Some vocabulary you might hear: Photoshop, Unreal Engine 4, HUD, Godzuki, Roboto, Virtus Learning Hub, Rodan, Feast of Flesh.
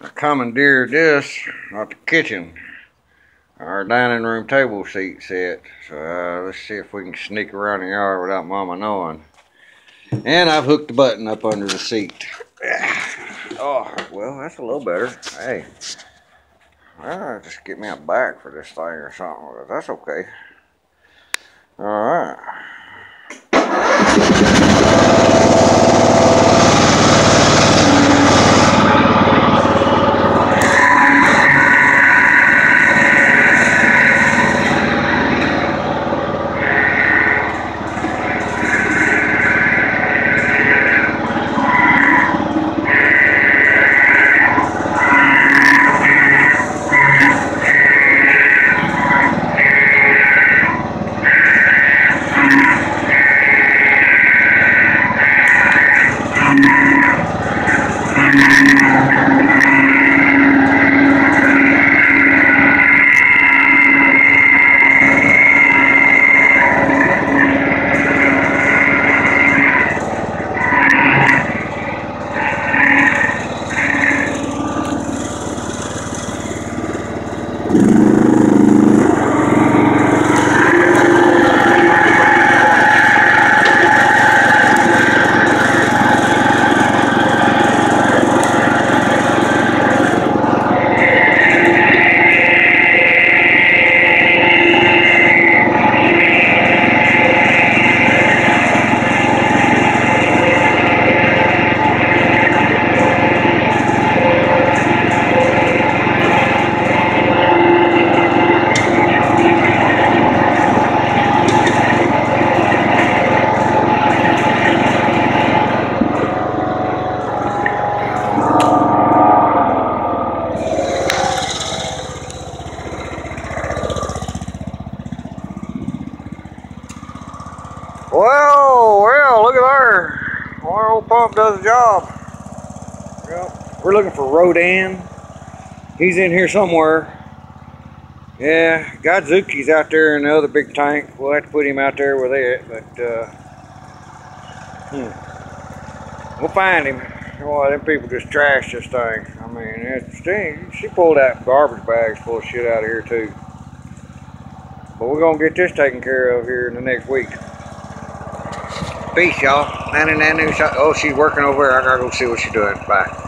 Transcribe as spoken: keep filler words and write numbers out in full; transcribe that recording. I commandeered this at the kitchen, our dining room table seat set. So uh, let's see if we can sneak around the yard without Mama knowing. And I've hooked the button up under the seat. Oh, well, that's a little better. Hey, well, just get me a bag for this thing or something, but that's okay. All right. Well, well, look at her. Our old pump does the job. Yep. We're looking for Rodan. He's in here somewhere. Yeah, Godzuki's out there in the other big tank. We'll have to put him out there with it, but uh, hmm. we'll find him. Boy, them people just trashed this thing. I mean, it's, she, she pulled out garbage bags full of shit out of here too. But we're gonna get this taken care of here in the next week. Peace, y'all. Oh, she's working over there. I gotta go see what she's doing. Bye.